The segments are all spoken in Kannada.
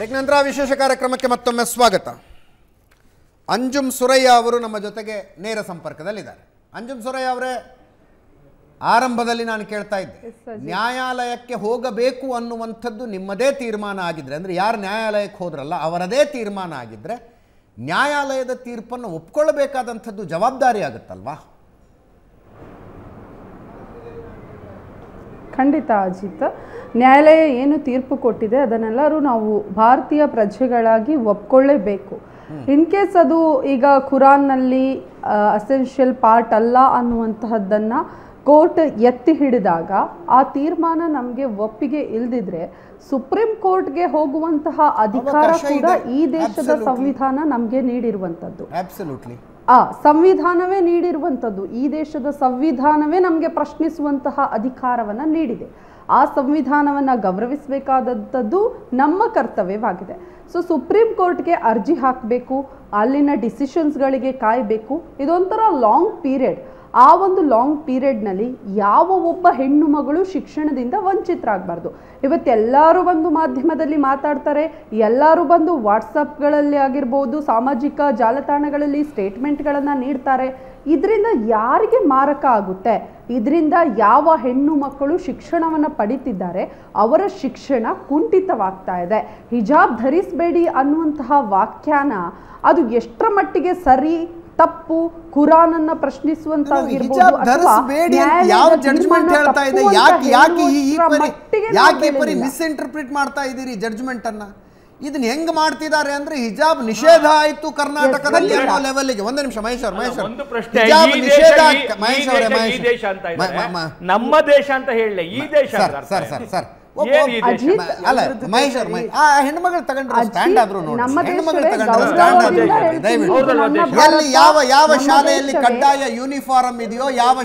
ಬ್ರೇಕ್ ನಂತರ ವಿಶೇಷ ಕಾರ್ಯಕ್ರಮಕ್ಕೆ ಮತ್ತೊಮ್ಮೆ ಸ್ವಾಗತ. ಅಂಜುಮ್ ಸುರಯ್ಯ ಅವರು ನಮ್ಮ ಜೊತೆಗೆ ನೇರ ಸಂಪರ್ಕದಲ್ಲಿದ್ದಾರೆ. ಅಂಜುಮ್ ಸುರಯ್ಯ ಅವರೇ, ಆರಂಭದಲ್ಲಿ ನಾನು ಹೇಳ್ತಾ ಇದ್ದೆ, ನ್ಯಾಯಾಲಯಕ್ಕೆ ಹೋಗಬೇಕು ಅನ್ನುವಂಥದ್ದು ನಿಮ್ಮದೇ ತೀರ್ಮಾನ ಆಗಿದ್ರೆ, ಅಂದರೆ ಯಾರು ನ್ಯಾಯಾಲಯಕ್ಕೆ ಹೋದ್ರಲ್ಲ ಅವರದೇ ತೀರ್ಮಾನ ಆಗಿದ್ರೆ, ನ್ಯಾಯಾಲಯದ ತೀರ್ಪನ್ನು ಒಪ್ಪಿಕೊಳ್ಳಬೇಕಾದಂಥದ್ದು ಜವಾಬ್ದಾರಿ ಆಗುತ್ತಲ್ವಾ? ಖಂಡಿತ ಅಜಿತ್, ನ್ಯಾಯಾಲಯ ಏನು ತೀರ್ಪು ಕೊಟ್ಟಿದೆ ಅದನ್ನೆಲ್ಲರೂ ನಾವು ಭಾರತೀಯ ಪ್ರಜೆಗಳಾಗಿ ಒಪ್ಕೊಳ್ಳೇಬೇಕು. ಇನ್ ಕೇಸ್ ಅದು ಈಗ ಕುರಾನ್ನಲ್ಲಿ ಅಸೆನ್ಷಿಯಲ್ ಪಾರ್ಟ್ ಅಲ್ಲ ಅನ್ನುವಂತಹದ್ದನ್ನು ಕೋರ್ಟ್ ಎತ್ತಿ ಹಿಡಿದಾಗ ಆ ತೀರ್ಮಾನ ನಮಗೆ ಒಪ್ಪಿಗೆ ಇಲ್ಲದಿದ್ರೆ ಸುಪ್ರೀಂ ಕೋರ್ಟ್ಗೆ ಹೋಗುವಂತಹ ಅಧಿಕಾರ ಕೂಡ ಈ ದೇಶದ ಸಂವಿಧಾನ ನಮಗೆ ನೀಡಿರುವಂಥದ್ದು. ಸಂವಿಧಾನವೇ ನೀಡಿರುವಂಥದ್ದು, ಈ ದೇಶದ ಸಂವಿಧಾನವೇ ನಮಗೆ ಪ್ರಶ್ನಿಸುವಂತಹ ಅಧಿಕಾರವನ್ನು ನೀಡಿದೆ. ಆ ಸಂವಿಧಾನವನ್ನು ಗೌರವಿಸಬೇಕಾದಂಥದ್ದು ನಮ್ಮ ಕರ್ತವ್ಯವಾಗಿದೆ. ಸೊ ಸುಪ್ರೀಂ ಕೋರ್ಟ್ಗೆ ಅರ್ಜಿ ಹಾಕಬೇಕು, ಅಲ್ಲಿನ ಡಿಸಿಷನ್ಸ್ಗಳಿಗೆ ಕಾಯಬೇಕು, ಇದೊಂಥರ ಲಾಂಗ್ ಪೀರಿಯಡ್. ಆ ಒಂದು ಲಾಂಗ್ ಪೀರಿಯಡ್ನಲ್ಲಿ ಯಾವ ಒಬ್ಬ ಹೆಣ್ಣು ಮಗಳು ಶಿಕ್ಷಣದಿಂದ ವಂಚಿತರಾಗಬಾರ್ದು. ಇವತ್ತೆಲ್ಲರೂ ಬಂದು ಮಾಧ್ಯಮದಲ್ಲಿ ಮಾತಾಡ್ತಾರೆ, ಎಲ್ಲರೂ ಬಂದು ವಾಟ್ಸಪ್ಗಳಲ್ಲಿ ಆಗಿರ್ಬೋದು ಸಾಮಾಜಿಕ ಜಾಲತಾಣಗಳಲ್ಲಿ ಸ್ಟೇಟ್ಮೆಂಟ್ಗಳನ್ನು ನೀಡ್ತಾರೆ. ಇದರಿಂದ ಯಾರಿಗೆ ಮಾರಕ ಆಗುತ್ತೆ? ಇದರಿಂದ ಯಾವ ಹೆಣ್ಣು ಮಕ್ಕಳು ಶಿಕ್ಷಣವನ್ನು ಪಡೀತಿದ್ದಾರೆ ಅವರ ಶಿಕ್ಷಣ ಕುಂಠಿತವಾಗ್ತಾ ಇದೆ. ಹಿಜಾಬ್ ಧರಿಸಬೇಡಿ ಅನ್ನುವಂತಹ ವಾಕ್ಯಾನ ಅದು ಎಷ್ಟರ ಮಟ್ಟಿಗೆ ಸರಿ ತಪ್ಪು, ಕುರಾನನ್ನ ಪ್ರಶ್ನಿಸುವಂತಾಗಿರ್ಬೋದು ಅಥವಾ ಯಾವ ಜಡ್ಜ್ಮೆಂಟ್ ಹೇಳ್ತಾ ಇದೆ, ಯಾಕೆ ಪರಿ ಮಿಸ್ಇಂಟರ್ಪ್ರಿಟ್ ಮಾಡ್ತಾ ಇದ್ದೀರಿ ಜಡ್ಜ್ಮೆಂಟ್ ಅನ್ನ? ಇದನ್ನ ಹೆಂಗ್ ಮಾಡ್ತಿದ್ದಾರೆ ಅಂದ್ರೆ, ಹಿಜಾಬ್ ನಿಷೇಧ ಆಯ್ತು ಕರ್ನಾಟಕದಲ್ಲಿ ಅನ್ನೋ ಲೆವೆಲ್ಗೆ. ಒಂದೇ ನಿಮಿಷ ಮಹೇಶ್, ಒಂದು ಪ್ರಶ್ನೆ. ಈ ದೇಶ ಅಂತ ಇದೆ, ನಮ್ಮ ದೇಶ ಅಂತ ಹೇಳಲೇ ಈ ದೇಶ ಸರ್ ಕಡ್ಡಾಯ ಯೂನಿಫಾರ್ಮ್ ಇದೆಯೋ ಯಾವ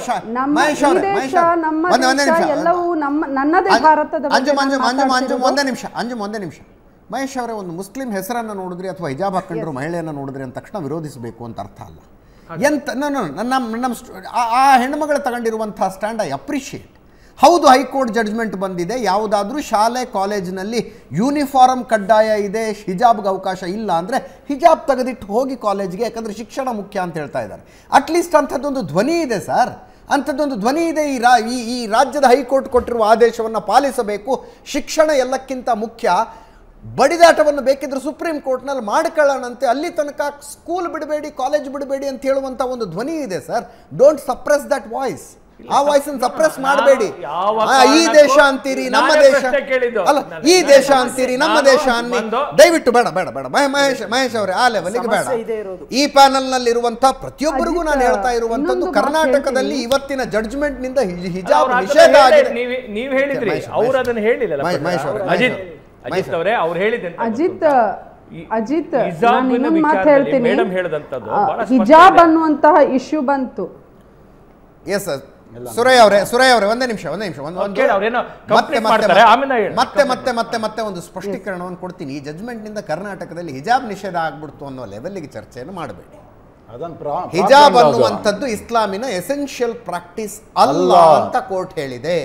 ಒಂದೇ ನಿಮಿಷ ಮಹೇಶ್ ಅವರೇ, ಒಂದು ಮುಸ್ಲಿಂ ಹೆಸರನ್ನ ನೋಡಿದ್ರಿ ಅಥವಾ ಹಿಜಾಬ್ ಹಾಕೊಂಡ್ರು ಮಹಿಳೆಯನ್ನ ನೋಡಿದ್ರಿ ಅಂದ ತಕ್ಷಣ ವಿರೋಧಿಸಬೇಕು ಅಂತ ಅರ್ಥ ಅಲ್ಲ. ಎಂತ ನಮ್ಮ ಆ ಹೆಣ್ಮಗಳು ತಗೊಂಡಿರುವಂತಹ ಸ್ಟ್ಯಾಂಡ್ ಐ ಅಪ್ರಿಷಿಯೇಟ್. ಹೌದು, ಹೈಕೋರ್ಟ್ ಜಡ್ಜ್ಮೆಂಟ್ ಬಂದಿದೆ, ಯಾವುದಾದ್ರೂ ಶಾಲೆ ಕಾಲೇಜಿನಲ್ಲಿ ಯೂನಿಫಾರ್ಮ್ ಕಡ್ಡಾಯ ಇದೆ, ಹಿಜಾಬ್ಗೆ ಅವಕಾಶ ಇಲ್ಲ ಅಂದರೆ ಹಿಜಾಬ್ ತೆಗೆದಿಟ್ಟು ಹೋಗಿ ಕಾಲೇಜ್ಗೆ, ಯಾಕಂದರೆ ಶಿಕ್ಷಣ ಮುಖ್ಯ ಅಂತ ಹೇಳ್ತಾ ಇದ್ದಾರೆ. ಅಟ್ಲೀಸ್ಟ್ ಅಂಥದ್ದೊಂದು ಧ್ವನಿ ಇದೆ ಸರ್, ಅಂಥದ್ದೊಂದು ಧ್ವನಿ ಇದೆ. ಈ ರಾಜ್ಯದ ಹೈಕೋರ್ಟ್ ಕೊಟ್ಟಿರುವ ಆದೇಶವನ್ನು ಪಾಲಿಸಬೇಕು, ಶಿಕ್ಷಣ ಎಲ್ಲಕ್ಕಿಂತ ಮುಖ್ಯ. ಬಡಿದಾಟವನ್ನು ಬೇಕಿದ್ರೆ ಸುಪ್ರೀಂ ಕೋರ್ಟ್ನಲ್ಲಿ ಮಾಡ್ಕೊಳ್ಳೋಣಂತೆ, ಅಲ್ಲಿ ತನಕ ಸ್ಕೂಲ್ ಬಿಡಬೇಡಿ ಕಾಲೇಜ್ ಬಿಡಬೇಡಿ ಅಂತ ಹೇಳುವಂಥ ಒಂದು ಧ್ವನಿ ಇದೆ sir. Don't suppress that voice. ಆ ವಾಯ್ಸನ್ನು ಸಪ್ರೆಸ್ ಮಾಡಬೇಡಿ. ಈ ದೇಶ ಅಂತೀರಿ, ನಮ್ಮ ದೇಶ ಅಲ್ಲ, ಈ ದೇಶ ಅಂತೀರಿ, ನಮ್ಮ ದೇಶ ಅನ್ನಿ. ದಯವಿಟ್ಟು ಬೇಡ ಬೇಡ ಬೇಡ ಮಹೇಶ್ ಅವರೇ, ಆ ಲೆವೆಲ್ಗೆ ಬೇಡ. ಈ ಪ್ಯಾನೆಲ್ ನಲ್ಲಿ ಇರುವಂತಹ ಪ್ರತಿಯೊಬ್ಬರಿಗೂ ನಾನು ಹೇಳ್ತಾ ಇರುವಂತದ್ದು, ಕರ್ನಾಟಕದಲ್ಲಿ ಇವತ್ತಿನ ಜಡ್ಜ್ಮೆಂಟ್ ನಿಂದ ಹಿಜಾಬ್ ನಿಷೇಧ ಆಗಿದೆ. ನೀವು ಹೇಳಿದ್ರಿ, ಅವ್ರು ಅದನ್ನ ಹೇಳಿಲ್ಲ. ಅಜಿತ್ ಅವರೇ, ಅವ್ರು ಹೇಳಿದ್ರು. ಅಜಿತ್ ನಾನು ಇನ್ನೊಂದು ಮಾತು ಹೇಳ್ತೀನಿ. ಹಿಜಾಬ್ ಅನ್ನುವಂತಹ ಇಶ್ಯೂ ಬಂತು. ಎಸ್ ಸರ್, ಸುರಯ್ಯ ಅವರೇ ಒಂದೇ ನಿಮಿಷ ಮತ್ತೆ ಒಂದು ಸ್ಪಷ್ಟೀಕರಣವನ್ನು ಕೊಡ್ತೀನಿ. ಈ ಜಜ್ಮೆಂಟ್ನಿಂದ ಕರ್ನಾಟಕದಲ್ಲಿ ಹಿಜಾಬ್ ನಿಷೇಧ ಆಗ್ಬಿಡ್ತು ಅನ್ನೋ ಲೆವೆಲ್ಗೆ ಚರ್ಚೆಯನ್ನು ಮಾಡಬೇಡಿ. ಹಿಜಾಬ್ ಅನ್ನುವಂಥದ್ದು ಇಸ್ಲಾಮಿನ ಎಸೆನ್ಷಿಯಲ್ ಪ್ರಾಕ್ಟೀಸ್ ಅಲ್ಲ ಅಂತ ಕೋರ್ಟ್ ಹೇಳಿದೆ.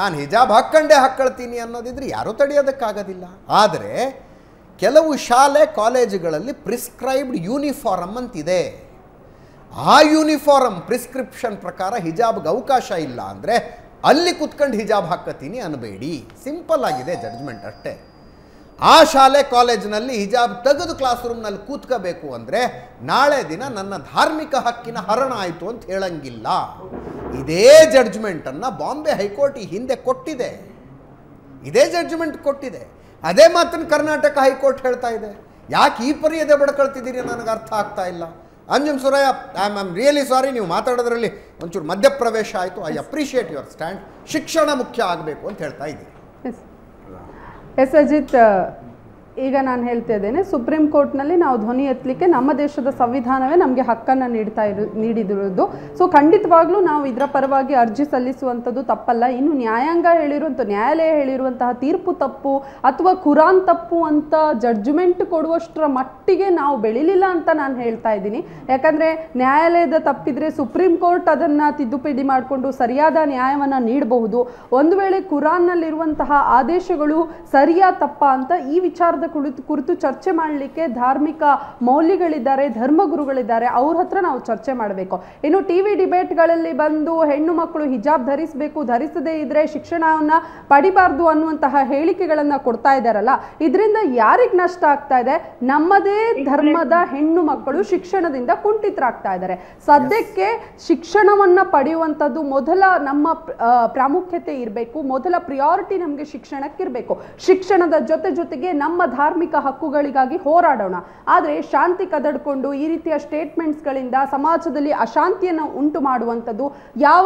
ನಾನು ಹಿಜಾಬ್ ಹಾಕೊಂಡೇ ಹಾಕೊಳ್ತೀನಿ ಅನ್ನೋದಿದ್ರೆ ಯಾರೂ ತಡೆಯೋದಕ್ಕಾಗೋದಿಲ್ಲ. ಆದರೆ ಕೆಲವು ಶಾಲೆ ಕಾಲೇಜುಗಳಲ್ಲಿ ಪ್ರಿಸ್ಕ್ರೈಬ್ಡ್ ಯೂನಿಫಾರ್ಮ್ ಅಂತಿದೆ. ಆ ಯೂನಿಫಾರ್ಮ್ ಪ್ರಿಸ್ಕ್ರಿಪ್ಷನ್ ಪ್ರಕಾರ ಹಿಜಾಬ್ಗೆ ಅವಕಾಶ ಇಲ್ಲ ಅಂದರೆ ಅಲ್ಲಿ ಕುತ್ಕೊಂಡು ಹಿಜಾಬ್ ಹಾಕತೀನಿ ಅನ್ನಬೇಡಿ. ಸಿಂಪಲ್ ಆಗಿದೆ ಜಡ್ಜ್ಮೆಂಟ್ ಅಷ್ಟೇ. ಆ ಶಾಲೆ ಕಾಲೇಜಿನಲ್ಲಿ ಹಿಜಾಬ್ ತೆಗೆದು ಕ್ಲಾಸ್ ರೂಮ್ನಲ್ಲಿ ಕೂತ್ಕೋಬೇಕು ಅಂದರೆ ನಾಳೆ ದಿನ ನನ್ನ ಧಾರ್ಮಿಕ ಹಕ್ಕಿನ ಹರಣ ಆಯಿತು ಅಂತ ಹೇಳಂಗಿಲ್ಲ. ಇದೇ ಜಡ್ಜ್ಮೆಂಟನ್ನು ಬಾಂಬೆ ಹೈಕೋರ್ಟ್ ಈ ಹಿಂದೆ ಕೊಟ್ಟಿದೆ, ಇದೇ ಜಡ್ಜ್ಮೆಂಟ್ ಕೊಟ್ಟಿದೆ. ಅದೇ ಮಾತನ್ನು ಕರ್ನಾಟಕ ಹೈಕೋರ್ಟ್ ಹೇಳ್ತಾ ಇದೆ. ಯಾಕೆ ಈ ಪರಿ ಎದೆ ಬಡ್ಕೊಳ್ತಿದ್ದೀರಿ, ನನಗೆ ಅರ್ಥ ಆಗ್ತಾ ಇಲ್ಲ. Anjum Suraiya, I am really sorry, ನೀವು ಮಾತಾಡೋದ್ರಲ್ಲಿ ಒಂಚೂರು ಮಧ್ಯಪ್ರವೇಶ ಆಯಿತು. I appreciate your stand. ಶಿಕ್ಷಣ ಮುಖ್ಯ ಆಗಬೇಕು ಅಂತ ಹೇಳ್ತಾ ಇದ್ದೀನಿ. ಎಸ್ ಅಜಿತ್, ಈಗ ನಾನು ಹೇಳ್ತಾ ಇದ್ದೇನೆ, ಸುಪ್ರೀಂ ಕೋರ್ಟ್ನಲ್ಲಿ ನಾವು ಧ್ವನಿ ಎತ್ತಲಿಕ್ಕೆ ನಮ್ಮ ದೇಶದ ಸಂವಿಧಾನವೇ ನಮಗೆ ಹಕ್ಕನ್ನು ನೀಡಿದಿರುವುದು. ಸೊ ಖಂಡಿತವಾಗ್ಲೂ ನಾವು ಇದರ ಪರವಾಗಿ ಅರ್ಜಿ ಸಲ್ಲಿಸುವಂಥದ್ದು ತಪ್ಪಲ್ಲ. ಇನ್ನು ನ್ಯಾಯಾಂಗ ಹೇಳಿರುವಂಥ, ನ್ಯಾಯಾಲಯ ಹೇಳಿರುವಂತಹ ತೀರ್ಪು ತಪ್ಪು ಅಥವಾ ಕುರಾನ್ ತಪ್ಪು ಅಂತ ಜಡ್ಜ್ಮೆಂಟ್ ಕೊಡುವಷ್ಟರ ಮಟ್ಟಿಗೆ ನಾವು ಬೆಳಿಲಿಲ್ಲ ಅಂತ ನಾನು ಹೇಳ್ತಾ ಇದ್ದೀನಿ. ಯಾಕಂದರೆ ನ್ಯಾಯಾಲಯದ ತಪ್ಪಿದ್ರೆ ಸುಪ್ರೀಂ ಕೋರ್ಟ್ ಅದನ್ನು ತಿದ್ದುಪಡಿ ಮಾಡಿಕೊಂಡು ಸರಿಯಾದ ನ್ಯಾಯವನ್ನು ನೀಡಬಹುದು. ಒಂದು ವೇಳೆ ಕುರಾನ್ನಲ್ಲಿರುವಂತಹ ಆದೇಶಗಳು ಸರಿಯಾ ತಪ್ಪ ಅಂತ ಈ ವಿಚಾರದ ಕುರಿತು ಚರ್ಚೆ ಮಾಡಲಿಕ್ಕೆ ಧಾರ್ಮಿಕ ಮೌಲ್ಯಗಳಿದ್ದಾರೆ, ಧರ್ಮಗುರುಗಳಿದ್ದಾರೆ, ಅವ್ರ ಹತ್ರ ನಾವು ಚರ್ಚೆ ಮಾಡಬೇಕು. ಇನ್ನು ಟಿ ವಿ ಡಿಬೇಟ್ಗಳಲ್ಲಿ ಬಂದು ಹೆಣ್ಣು ಮಕ್ಕಳು ಹಿಜಾಬ್ ಧರಿಸಬೇಕು, ಧರಿಸದೇ ಇದ್ರೆ ಶಿಕ್ಷಣವನ್ನು ಪಡಿಬಾರ್ದು ಅನ್ನುವಂತಹ ಹೇಳಿಕೆಗಳನ್ನು ಕೊಡ್ತಾ ಇದ್ದಾರಲ್ಲ, ಇದರಿಂದ ಯಾರಿಗೆ ನಷ್ಟ ಆಗ್ತಾ ಇದೆ? ನಮ್ಮದೇ ಧರ್ಮದ ಹೆಣ್ಣು ಮಕ್ಕಳು ಶಿಕ್ಷಣದಿಂದ ಕುಂಠಿತರಾಗ್ತಾ ಇದ್ದಾರೆ. ಸದ್ಯಕ್ಕೆ ಶಿಕ್ಷಣವನ್ನು ಪಡೆಯುವಂಥದ್ದು ಮೊದಲ ನಮ್ಮ ಪ್ರಾಮುಖ್ಯತೆ ಇರಬೇಕು, ಮೊದಲ ಪ್ರಿಯಾರಿಟಿ ನಮಗೆ ಶಿಕ್ಷಣಕ್ಕಿರಬೇಕು. ಶಿಕ್ಷಣದ ಜೊತೆಗೆ ನಮ್ಮ ಧಾರ್ಮಿಕ ಹಕ್ಕುಗಳಿಗಾಗಿ ಹೋರಾಡೋಣ. ಆದರೆ ಶಾಂತಿ ಕದಡ್ಕೊಂಡು ಈ ರೀತಿಯ ಸ್ಟೇಟ್ಮೆಂಟ್ಸ್ಗಳಿಂದ ಸಮಾಜದಲ್ಲಿ ಅಶಾಂತಿಯನ್ನು ಉಂಟು ಮಾಡುವಂಥದ್ದು, ಯಾವ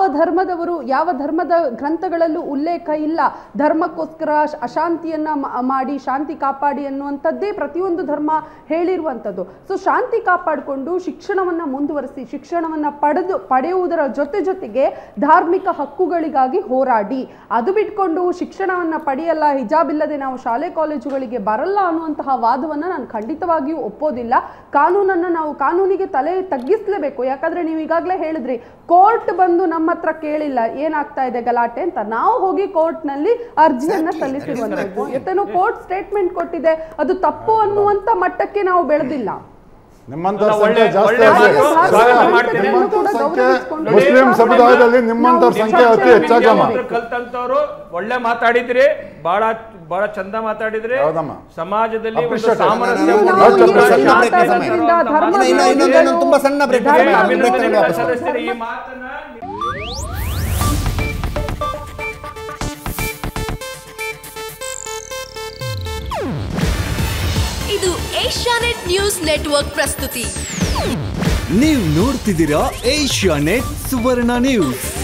ಧರ್ಮದ ಗ್ರಂಥಗಳಲ್ಲೂ ಉಲ್ಲೇಖ ಇಲ್ಲ ಧರ್ಮಕ್ಕೋಸ್ಕರ ಅಶಾಂತಿಯನ್ನ ಮಾಡಿ ಶಾಂತಿ ಕಾಪಾಡಿ ಅನ್ನುವಂಥದ್ದೇ ಪ್ರತಿಯೊಂದು ಧರ್ಮ ಹೇಳಿರುವಂಥದ್ದು. ಸೊ ಶಾಂತಿ ಕಾಪಾಡಿಕೊಂಡು ಶಿಕ್ಷಣವನ್ನು ಮುಂದುವರಿಸಿ, ಶಿಕ್ಷಣವನ್ನು ಪಡೆಯುವುದರ ಜೊತೆಗೆ ಧಾರ್ಮಿಕ ಹಕ್ಕುಗಳಿಗಾಗಿ ಹೋರಾಡಿ, ಅದು ಬಿಟ್ಕೊಂಡು ಶಿಕ್ಷಣವನ್ನು ಪಡೆಯಲ್ಲ, ಹಿಜಾಬ್ ಇಲ್ಲದೆ ನಾವು ಶಾಲೆ ಕಾಲೇಜುಗಳಿಗೆ ಬರಲ್ಲ ಅನ್ನುವಂತಹ ವಾದವನ್ನು ನಾನು ಖಂಡಿತವಾಗಿಯೂ ಒಪ್ಪೋದಿಲ್ಲ. ಕಾನೂನಿಗೆ ತಲೆ ತಗ್ಗಿಸಲೇಬೇಕು. ಯಾಕಂದರೆ ನೀವು ಈಗಾಗಲೇ ಹೇಳಿದ್ರಿ, ಕೋರ್ಟ್ ಬಂದು ನಮ್ಮ ಹತ್ರ ಕೇಳಿಲ್ಲ ಏನಾಗ್ತಾ ಇದೆ ಗಲಾಟೆ ಅಂತ, ನಾವು ಹೋಗಿ ಕೋರ್ಟ್ನಲ್ಲಿ ಅರ್ಜಿಯನ್ನು ಸಲ್ಲಿಸಿರುವಂಥದ್ದು. ಜೊತೆನೂ ಕೋರ್ಟ್ ಸ್ಟೇಟ್ಮೆಂಟ್ ಕೊಟ್ಟಿದೆ, ಅದು ತಪ್ಪು ಅನ್ನುವಂಥ ಮಟ್ಟಕ್ಕೆ ನಾವು ಬೆಳೆದಿಲ್ಲ. ಮುಸ್ಲಿಂ ಸಮುದಾಯದಲ್ಲಿ ನಿಮ್ಮಂತವ್ರ ಸಂಖ್ಯೆ ಅತಿ ಹೆಚ್ಚಾಗಮ್ಮ. ಕಲ್ತಂತವ್ರು ಒಳ್ಳೆ ಮಾತಾಡಿದ್ರಿ, ಬಹಳ ಬಹಳ ಚಂದ ಮಾತಾಡಿದ್ರಿ. ಸಮಾಜದಲ್ಲಿ ಸದಸ್ಯರು ಈ ಮಾತನ್ನ ಏಷ್ಯಾನೆಟ್ ನ್ಯೂಸ್ ನೆಟ್ವರ್ಕ್ ಪ್ರಸ್ತುತಿ. ನೀವು ನೋಡ್ತಿದ್ದೀರಾ ಏಷ್ಯಾನೆಟ್ ಸುವರ್ಣ ನ್ಯೂಸ್.